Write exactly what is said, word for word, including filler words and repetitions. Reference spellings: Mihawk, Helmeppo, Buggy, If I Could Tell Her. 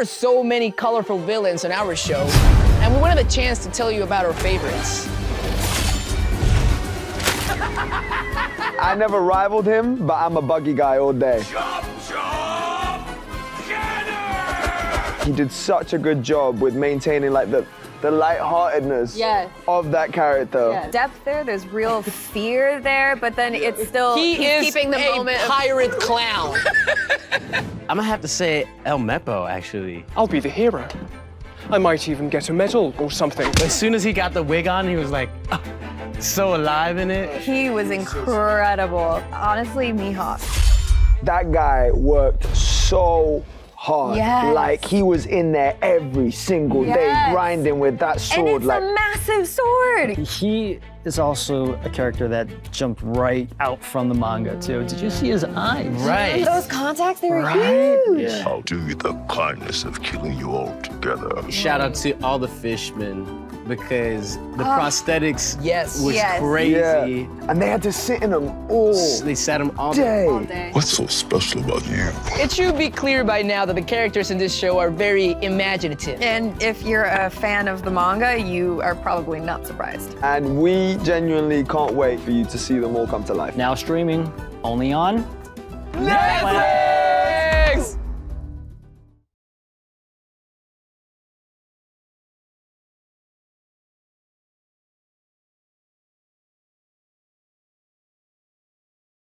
There are so many colorful villains in our show, and we wanted a chance to tell you about our favorites. I never rivaled him, but I'm a Buggy guy all day. Jump, jump, Jenner! He did such a good job with maintaining like the the lightheartedness yes. of that character. Yes. Depth there, there's real fear there, but then it's still he he's is keeping the a moment pirate of... clown. I'm gonna have to say Helmeppo, actually. I'll be the hero. I might even get a medal or something. As soon as he got the wig on, he was like, oh, so alive in it. He was incredible. Honestly, Mihawk. That guy worked so hard. Yes. Like, he was in there every single yes. day grinding with that sword. And it's like, a massive sword. He is also a character that jumped right out from the manga, too. Did you see his eyes? Right. Those contacts, they were right. huge. Yeah. I'll do you the kindness of killing you all together. Shout out to all the fishmen, because the oh. prosthetics yes. was yes. crazy. Yeah. And they had to sit in them all S They sat them all day. all day. What's so special about you? It should be clear by now that the characters in this show are very imaginative. And if you're a fan of the manga, you are probably not surprised. And we genuinely can't wait for you to see them all come to life. Now streaming, only on Netflix!